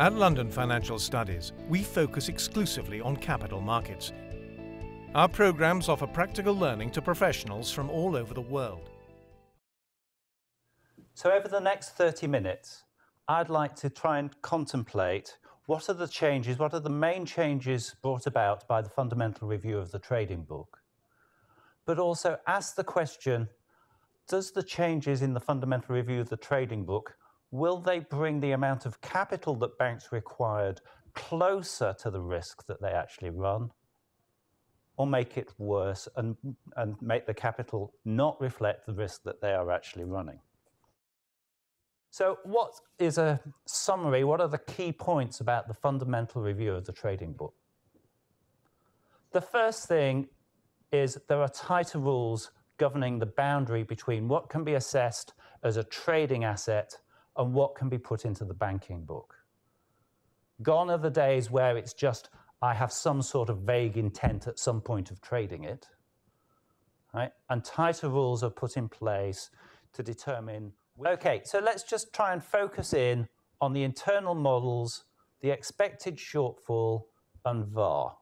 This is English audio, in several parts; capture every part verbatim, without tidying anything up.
At London Financial Studies, we focus exclusively on capital markets. Our programs offer practical learning to professionals from all over the world. So over the next thirty minutes, I'd like to try and contemplate what are the changes, what are the main changes brought about by the Fundamental Review of the Trading Book, but also ask the question, does the changes in the Fundamental Review of the Trading Book, will they bring the amount of capital that banks required closer to the risk that they actually run, or make it worse and, and make the capital not reflect the risk that they are actually running? So what is a summary? What are the key points about the Fundamental Review of the Trading Book? The first thing is there are tighter rules governing the boundary between what can be assessed as a trading asset and what can be put into the banking book. Gone are the days where it's just, I have some sort of vague intent at some point of trading it, right? And tighter rules are put in place to determine. Okay, so let's just try and focus in on the internal models, the expected shortfall and V A R.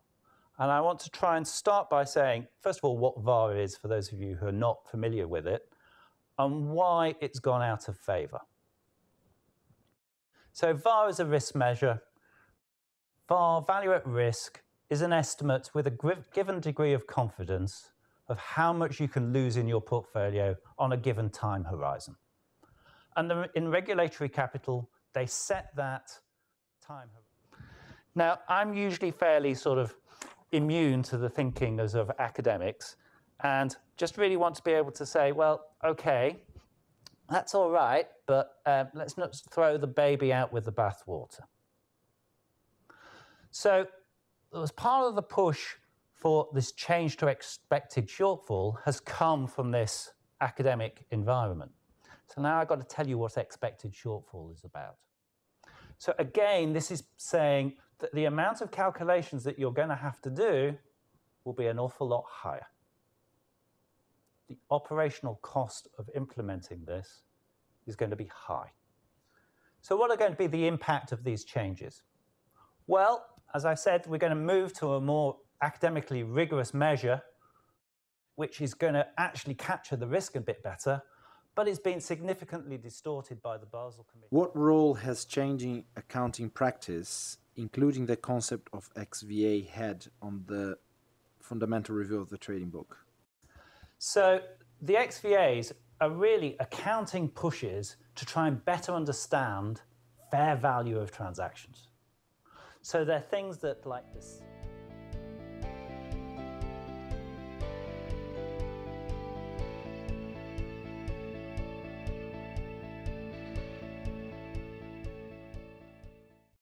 And I want to try and start by saying, first of all, what V A R is for those of you who are not familiar with it and why it's gone out of favour. So V A R is a risk measure. V A R, value at risk, is an estimate with a given degree of confidence of how much you can lose in your portfolio on a given time horizon. And in regulatory capital, they set that time. Now, I'm usually fairly sort of immune to the thinking as of academics and just really want to be able to say, well, okay, that's all right, but uh, let's not throw the baby out with the bathwater. So it was part of the push for this change to expected shortfall has come from this academic environment. So now I've got to tell you what expected shortfall is about. So again, this is saying that the amount of calculations that you're going to have to do will be an awful lot higher. The operational cost of implementing this is going to be high. So what are going to be the impact of these changes? Well, as I said, we're going to move to a more academically rigorous measure, which is going to actually capture the risk a bit better, but it's been significantly distorted by the Basel Committee. What role has changing accounting practice, including the concept of X V A, had on the Fundamental Review of the Trading Book? So the X V As are really accounting pushes to try and better understand fair value of transactions. So they're things that like this.